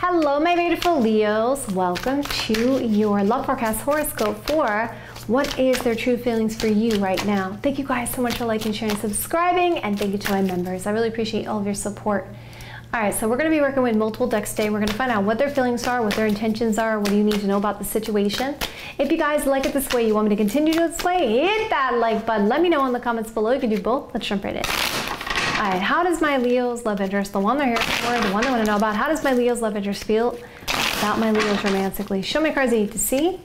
Hello, my beautiful Leos. Welcome to your love forecast horoscope for what is their true feelings for you right now. Thank you guys so much for liking, sharing, subscribing, and thank you to my members. I really appreciate all of your support. All right, so we're going to be working with multiple decks today. We're going to find out what their feelings are, what their intentions are, what do you need to know about the situation. If you guys like it this way, you want me to continue this way, hit that like button. Let me know in the comments below. You can do both. Let's jump right in. All right, how does my Leo's love interest, the one they're here for, the one they want to know about, how does my Leo's love interest feel about my Leo's romantically? Show me cards I need to see.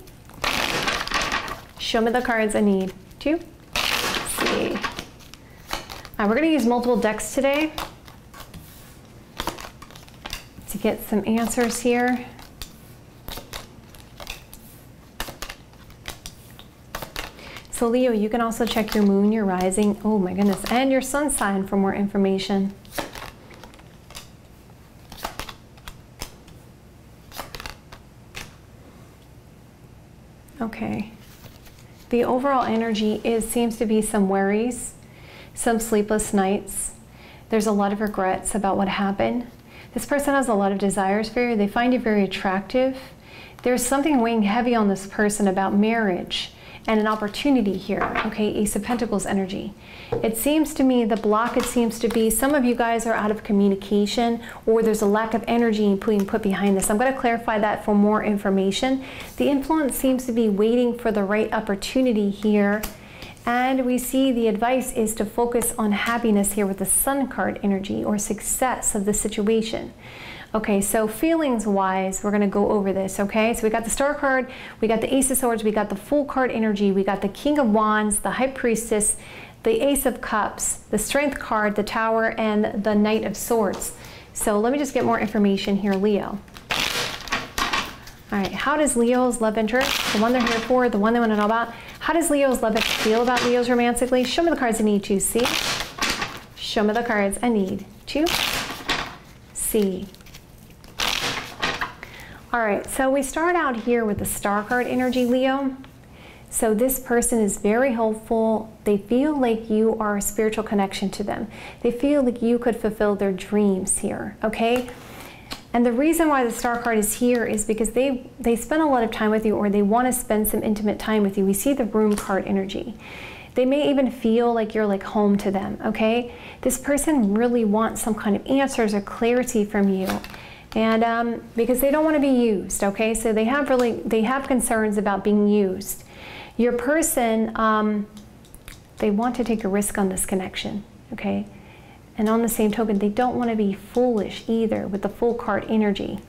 Show me the cards I need to see. All right, we're going to use multiple decks today to get some answers here. So Leo, you can also check your moon, your rising, oh my goodness, and your sun sign for more information. Okay. The overall energy seems to be some worries, some sleepless nights. There's a lot of regrets about what happened. This person has a lot of desires for you. They find you very attractive. There's something weighing heavy on this person about marriage and an opportunity here, okay, Ace of Pentacles energy. It seems to me, the block, it seems to be, some of you guys are out of communication or there's a lack of energy being put behind this. I'm gonna clarify that for more information. The influence seems to be waiting for the right opportunity here. And we see the advice is to focus on happiness here with the Sun card energy or success of the situation. Okay, so feelings-wise, we're going to go over this, okay? So we got the Star card, we got the Ace of Swords, we got the Fool card energy, we got the King of Wands, the High Priestess, the Ace of Cups, the Strength card, the Tower, and the Knight of Swords. So let me just get more information here, Leo. All right, how does Leo's love interest, the one they're here for, the one they want to know about, how does Leo's love interest feel about Leo's romantically? Show me the cards I need to see. Show me the cards I need to see. All right, so we start out here with the Star card energy, Leo. So this person is very hopeful. They feel like you are a spiritual connection to them. They feel like you could fulfill their dreams here, okay? And the reason why the Star card is here is because they spend a lot of time with you, or they want to spend some intimate time with you. We see the Room card energy. They may even feel like you're like home to them, okay? This person really wants some kind of answers or clarity from you. And because they don't want to be used, okay? So they have concerns about being used. Your person, they want to take a risk on this connection, okay? And on the same token, they don't want to be foolish either with the Fool card energy.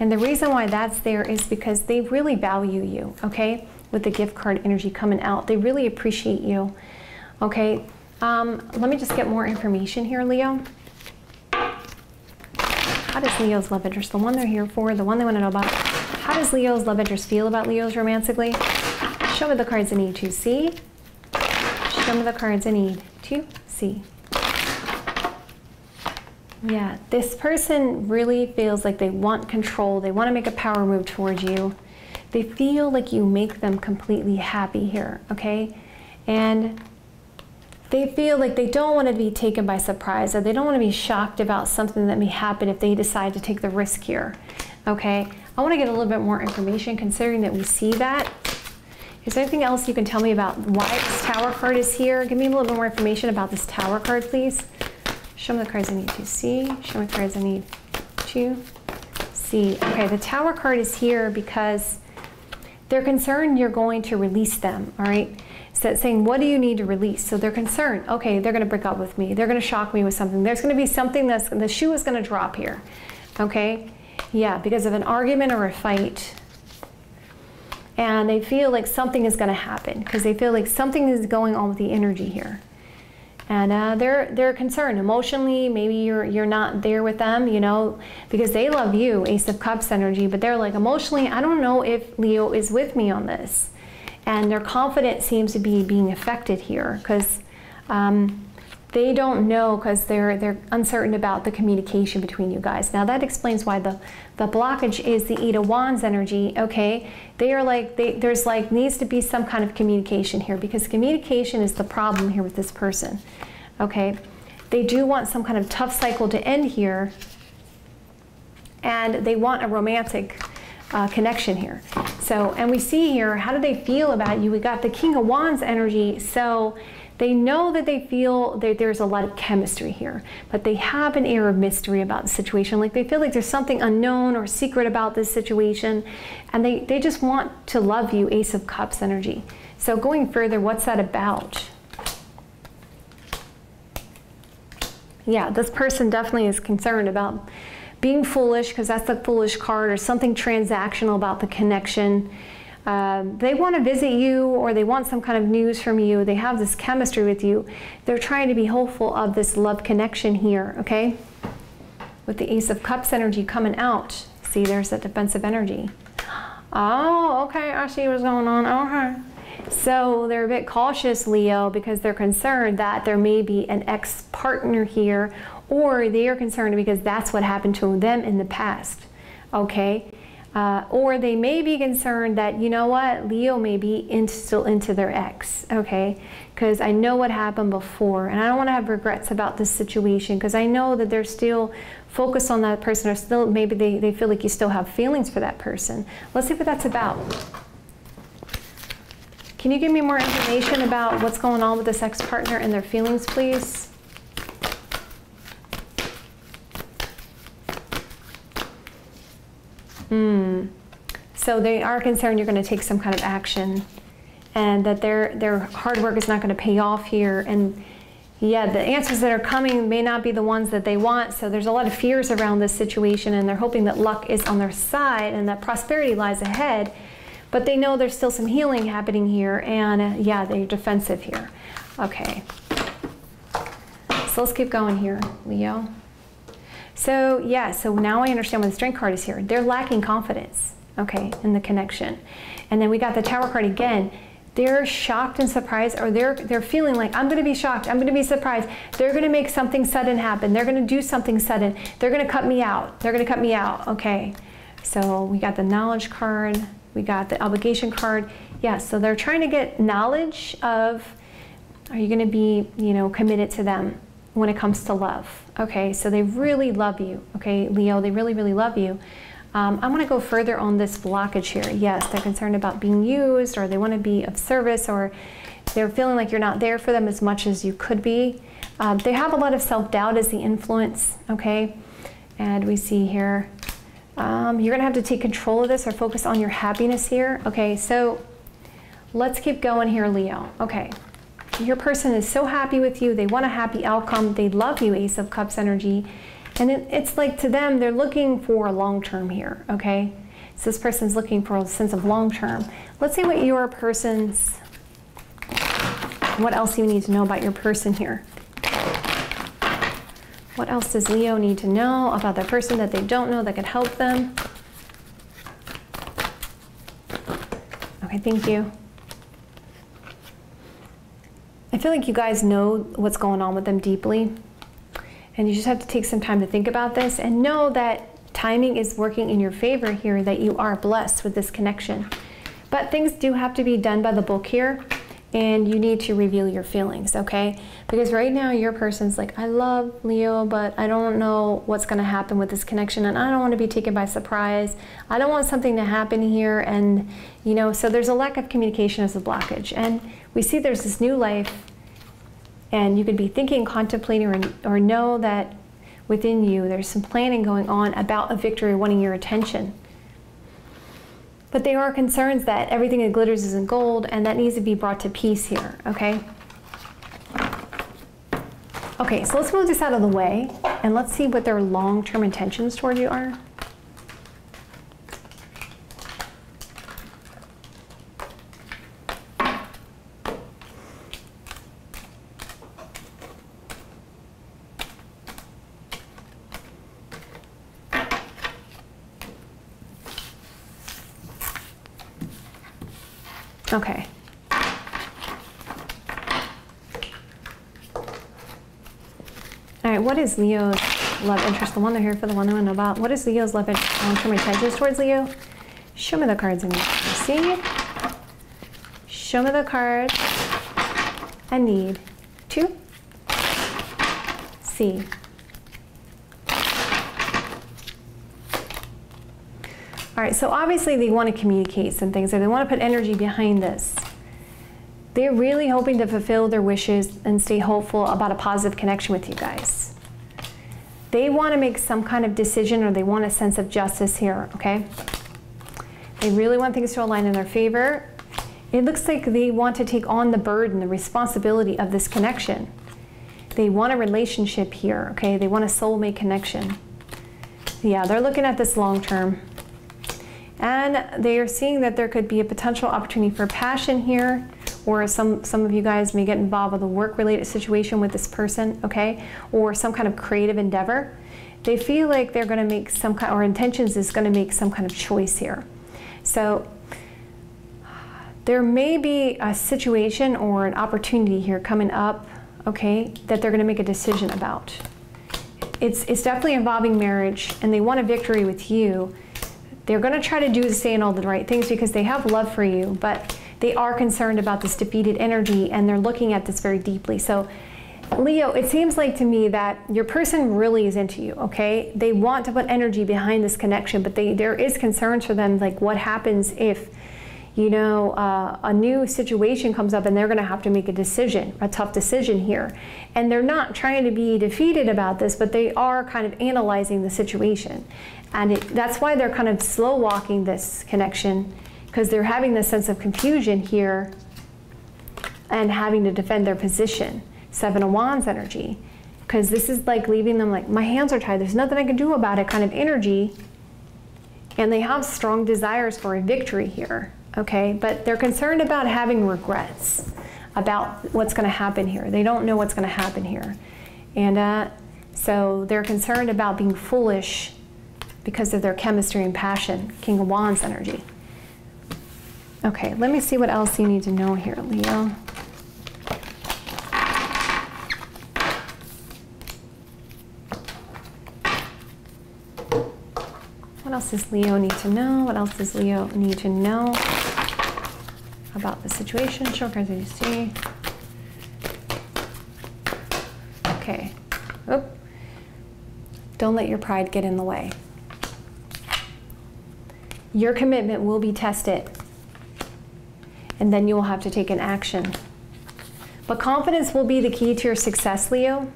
And the reason why that's there is because they really value you, okay? With the Gift card energy coming out, they really appreciate you, okay? Let me just get more information here, Leo. How does Leo's love interest, the one they're here for, the one they want to know about, how does Leo's love interest feel about Leo's romantically? Show me the cards I need to see. Show me the cards I need to see. Yeah, this person really feels like they want control. They want to make a power move towards you. They feel like you make them completely happy here, okay? And they feel like they don't want to be taken by surprise, or they don't want to be shocked about something that may happen if they decide to take the risk here, okay? I want to get a little bit more information considering that we see that. Is there anything else you can tell me about why this Tower card is here? Give me a little bit more information about this Tower card, please. Show me the cards I need to see. Show me the cards I need to see. Okay, the Tower card is here because they're concerned you're going to release them, all right? So it's saying, what do you need to release? So they're concerned, okay, they're gonna break up with me. They're gonna shock me with something. There's gonna be something that's, the shoe is gonna drop here, okay? Yeah, because of an argument or a fight. And they feel like something is gonna happen because they feel like something is going on with the energy here. And they're concerned emotionally. Maybe you're not there with them, you know, because they love you, Ace of Cups energy, but they're like, emotionally, I don't know if Leo is with me on this. And their confidence seems to be being affected here because they don't know, because they're uncertain about the communication between you guys. Now that explains why the blockage is the Eight of Wands energy, okay? They are like, there's like, needs to be some kind of communication here, because communication is the problem here with this person, okay? They do want some kind of tough cycle to end here, and they want a romantic connection here. So, and we see here, how do they feel about you? We got the King of Wands energy, so they know that they feel that there's a lot of chemistry here, but they have an air of mystery about the situation. Like they feel like there's something unknown or secret about this situation, and they just want to love you, Ace of Cups energy. So going further, what's that about? Yeah, this person definitely is concerned about being foolish, because that's the foolish card, or something transactional about the connection. They want to visit you, or they want some kind of news from you. They have this chemistry with you. They're trying to be hopeful of this love connection here, okay? With the Ace of Cups energy coming out. See, there's that defensive energy. Oh, okay, I see what's going on, okay. So they're a bit cautious, Leo, because they're concerned that there may be an ex-partner here, or they are concerned because that's what happened to them in the past, okay? Or they may be concerned that, you know what, Leo may be still into their ex, okay? Because I know what happened before, and I don't want to have regrets about this situation, because I know that they're still focused on that person, or still maybe they feel like you still have feelings for that person. Let's see what that's about. Can you give me more information about what's going on with this ex-partner and their feelings, please? So they are concerned you're going to take some kind of action, and that their hard work is not going to pay off here. And yeah, the answers that are coming may not be the ones that they want. So there's a lot of fears around this situation, and they're hoping that luck is on their side and that prosperity lies ahead. But they know there's still some healing happening here, and yeah, they're defensive here. Okay, so let's keep going here, Leo. So yeah, so now I understand why the Strength card is here. They're lacking confidence, okay, in the connection. And then we got the Tower card again. They're shocked and surprised, or they're feeling like, I'm gonna be shocked, I'm gonna be surprised. They're gonna make something sudden happen. They're gonna do something sudden. They're gonna cut me out. They're gonna cut me out, okay. So we got the Knowledge card. We got the Obligation card. Yeah, so they're trying to get knowledge of, are you going to be, you know, committed to them when it comes to love? Okay, so they really love you. Okay, Leo, they really, really love you. I want to go further on this blockage here. Yes, they're concerned about being used, or they want to be of service, or they're feeling like you're not there for them as much as you could be. They have a lot of self-doubt as the influence, okay? And we see here, you're gonna have to take control of this, or focus on your happiness here. Okay, so let's keep going here, Leo. Okay, your person is so happy with you. They want a happy outcome. They love you, Ace of Cups energy. And it's like, to them, they're looking for long-term here, okay? So this person's looking for a sense of long-term. Let's see what your person's, what else you need to know about your person here. What else does Leo need to know about that person that they don't know that could help them? Okay, thank you. I feel like you guys know what's going on with them deeply, and you just have to take some time to think about this, and know that timing is working in your favor here, that you are blessed with this connection. But things do have to be done by the book here, and you need to reveal your feelings, okay? Because right now your person's like, I love Leo, but I don't know what's gonna happen with this connection, and I don't wanna be taken by surprise. I don't want something to happen here, and you know, so there's a lack of communication as a blockage. And we see there's this new life, and you could be thinking, contemplating, or know that within you there's some planning going on about a victory, wanting your attention. But there are concerns that everything that glitters isn't gold, and that needs to be brought to peace here, okay? Okay, so let's move this out of the way, and let's see what their long-term intentions toward you are. Okay. All right, what is Leo's love interest? The one they're here for, the one they want to know about. What is Leo's love interest, long-term intentions towards Leo? Show me the cards I need. See? Show me the cards I need to see. All right, so obviously they want to communicate some things, so they want to put energy behind this. They're really hoping to fulfill their wishes and stay hopeful about a positive connection with you guys. They want to make some kind of decision, or they want a sense of justice here, okay? They really want things to align in their favor. It looks like they want to take on the burden, the responsibility of this connection. They want a relationship here, okay? They want a soulmate connection. Yeah, they're looking at this long term. And they are seeing that there could be a potential opportunity for passion here, or some of you guys may get involved with a work-related situation with this person, okay? Or some kind of creative endeavor. They feel like they're gonna make some kind, or intentions is gonna make some kind of choice here. So there may be a situation or an opportunity here coming up, okay, that they're gonna make a decision about. It's definitely involving marriage, and they want a victory with you. They're gonna try to do and say all the right things because they have love for you, but they are concerned about this defeated energy, and they're looking at this very deeply. So, Leo, it seems like to me that your person really is into you, okay? They want to put energy behind this connection, but there is concerns for them, like what happens if, you know, a new situation comes up and they're gonna have to make a decision, a tough decision here. And they're not trying to be defeated about this, but they are kind of analyzing the situation. And that's why they're kind of slow walking this connection, because they're having this sense of confusion here and having to defend their position. Seven of Wands energy, because this is like leaving them like, my hands are tied, there's nothing I can do about it kind of energy. And they have strong desires for a victory here, okay? But they're concerned about having regrets about what's gonna happen here. They don't know what's gonna happen here. And so they're concerned about being foolish because of their chemistry and passion, King of Wands energy. Okay, let me see what else you need to know here, Leo. What else does Leo need to know? What else does Leo need to know about the situation? Show cards that you see. Okay. Oop. Don't let your pride get in the way. Your commitment will be tested, and then you will have to take an action. But confidence will be the key to your success, Leo.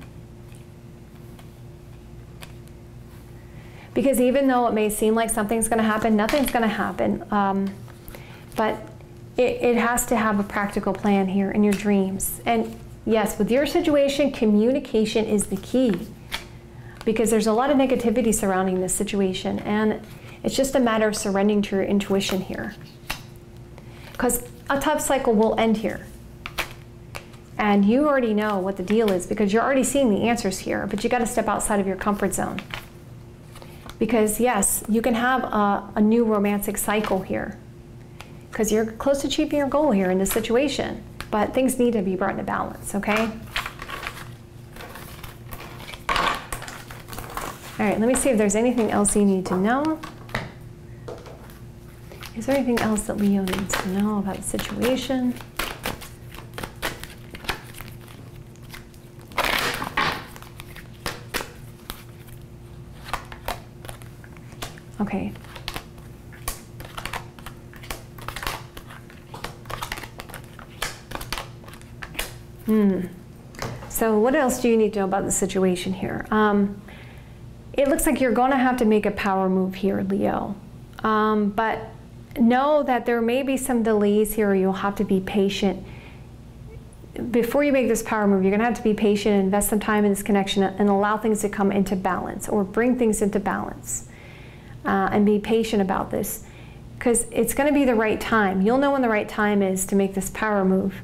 Because even though it may seem like something's gonna happen, nothing's gonna happen. But it has to have a practical plan here in your dreams. And yes, with your situation, communication is the key, because there's a lot of negativity surrounding this situation, and it's just a matter of surrendering to your intuition here. Because a tough cycle will end here. And you already know what the deal is because you're already seeing the answers here, but you gotta step outside of your comfort zone. Because yes, you can have a new romantic cycle here because you're close to achieving your goal here in this situation, but things need to be brought into balance, okay? All right, let me see if there's anything else you need to know. Is there anything else that Leo needs to know about the situation? Okay. So what else do you need to know about the situation here? It looks like you're gonna have to make a power move here, Leo. But know that there may be some delays here. You'll have to be patient. Before you make this power move, you're gonna have to be patient and invest some time in this connection and allow things to come into balance, or bring things into balance. And be patient about this, because it's gonna be the right time. You'll know when the right time is to make this power move.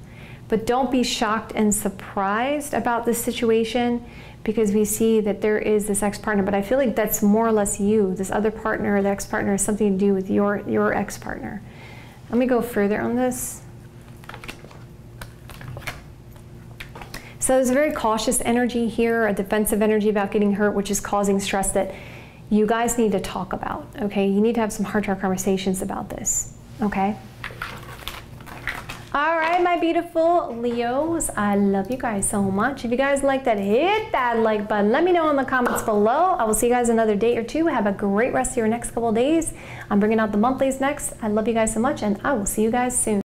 But don't be shocked and surprised about this situation, because we see that there is this ex-partner, but I feel like that's more or less you. This other partner, the ex-partner, has something to do with your ex-partner. Let me go further on this. So there's a very cautious energy here, a defensive energy about getting hurt, which is causing stress that you guys need to talk about, okay? You need to have some hard-to-hard conversations about this, okay? Alright, my beautiful Leos, I love you guys so much. If you guys like that, hit that like button. Let me know in the comments below. I will see you guys another day or two. Have a great rest of your next couple of days. I'm bringing out the monthlies next. I love you guys so much, and I will see you guys soon.